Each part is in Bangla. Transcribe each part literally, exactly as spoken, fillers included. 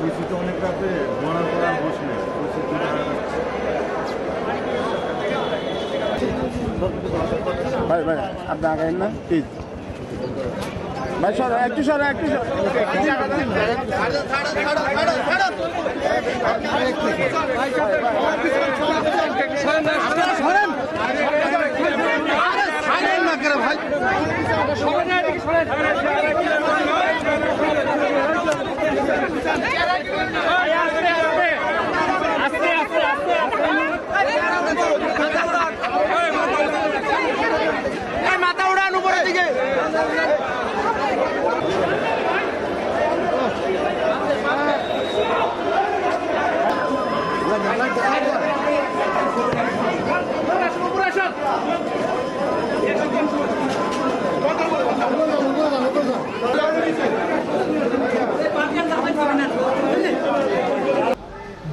Suicide olmakta bana kadar hoş mu? Hayır hayır. Abi daha gelme. Hiç. Ben şöyle ekti şöyle ekti şöyle.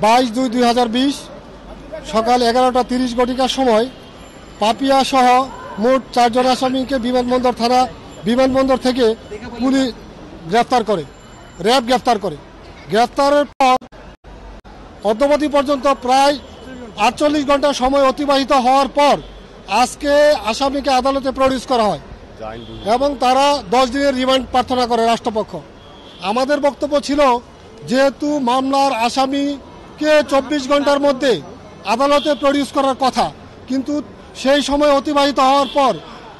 বাইশ দুই দুই হাজার বিশ সকাল এগারোটা তিরিশ ঘটিকার সময় পাপিয়া সহ মোট চারজন আসামিকে বিমানবন্দর থানা বিমানবন্দর থেকে পুলিশ গ্রেফতার করে র্যাব গ্রেফতার করে গ্রেফতারের পর অদ্যাবধি পর্যন্ত প্রায় আটচল্লিশ ঘন্টা সময় অতিবাহিত হওয়ার পর আজকে আসামিকে আদালতে প্রডিউস করা হয় এবং তারা দশ দিনের রিমান্ড প্রার্থনা করে রাষ্ট্রপক্ষ। আমাদের বক্তব্য ছিল যেহেতু মামলার আসামিকে চব্বিশ ঘন্টার মধ্যে আদালতে প্রডিউস করার কথা, কিন্তু সেই সময় অতিবাহিত হওয়ার পর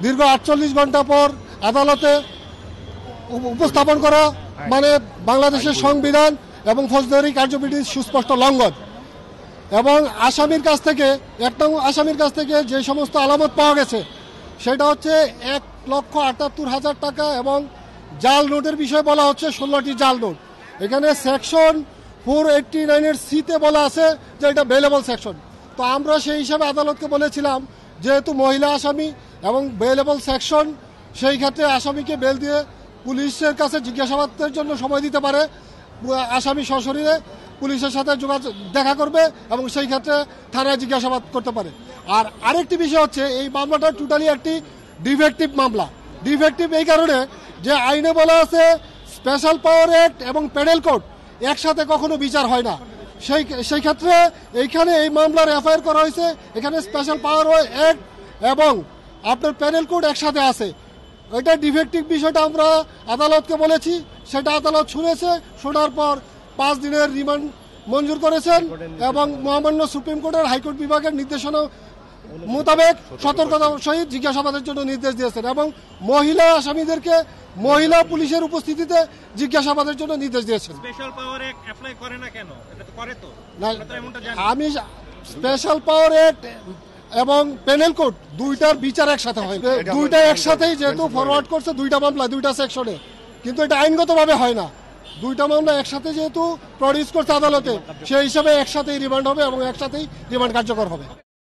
দীর্ঘ আটচল্লিশ ঘন্টা পর আদালতে উপস্থাপন করা মানে বাংলাদেশের সংবিধান এবং ফৌজদারি কার্যবিধির সুস্পষ্ট লঙ্ঘন। এবং আসামির কাছ থেকে একটা আসামির কাছ থেকে যে সমস্ত আলামত পাওয়া গেছে সেটা হচ্ছে এক লক্ষ আটাত্তর হাজার টাকা এবং জাল নোটের বিষয়ে বলা হচ্ছে ষোলোটি জাল নোট। এখানে সেকশন ফোর এইটটি নাইনের সিতে বলা আছে যে এটা বেলেবল সেকশন। তো আমরা সেই হিসাবে আদালতকে বলেছিলাম যেহেতু মহিলা আসামি এবং বেলেবল সেকশন, সেই ক্ষেত্রে আসামিকে বেল দিয়ে পুলিশের কাছে জিজ্ঞাসাবাদের জন্য সময় দিতে পারে, আসামি সশরীরে পুলিশের সাথে যোগাযোগ দেখা করবে এবং সেই ক্ষেত্রে থানায় জিজ্ঞাসাবাদ করতে পারে। আর আরেকটি বিষয় হচ্ছে এই মামলাটা টোটালি একটি ডিফেক্টিভ মামলা। ডিফেক্টিভ এই কারণে যে আইনে বলা আছে স্পেশাল পাওয়ার অ্যাক্ট এবং পেনাল কোড একসাথে কখনো বিচার হয় না। সেই সেই ক্ষেত্রে এইখানে এই মামলার এফআইআর করা হয়েছে, এখানে স্পেশাল পাওয়ার অ্যাক্ট এবং আপনার পেনাল কোড একসাথে আছে। এটা ডিফেক্টিভ বিষয়টা আমরা আদালতকে বলেছি, সেটা আদালত শুনেছে, শোনার পর পাঁচ দিনের রিমান্ড মঞ্জুর করেছেন এবং মহামান্য সুপ্রিম কোর্টের হাইকোর্ট বিভাগের নির্দেশনা মোতাবেক সতর্কতার সহিত জিজ্ঞাসাবাদের জন্য নির্দেশ দিয়েছেন এবং মহিলা আসামিদেরকে মহিলা পুলিশের উপস্থিতিতে জিজ্ঞাসাবাদের জন্য নির্দেশ দিয়েছেন। আমি স্পেশাল পাওয়ার অ্যাক্ট এবং পেনাল কোড দুইটার বিচার একসাথে হয়, দুইটা একসাথেই যেহেতু ফরওয়ার্ড করছে দুইটা মামলা দুইটা সেকশনে, কিন্তু এটা আইনগতভাবে হয় না। দুইটা মামলা একসাথে যেহেতু প্রডিউস করছে আদালতে, সেই হিসাবে একসাথেই রিমান্ড হবে এবং একসাথেই রিমান্ড কার্যকর হবে।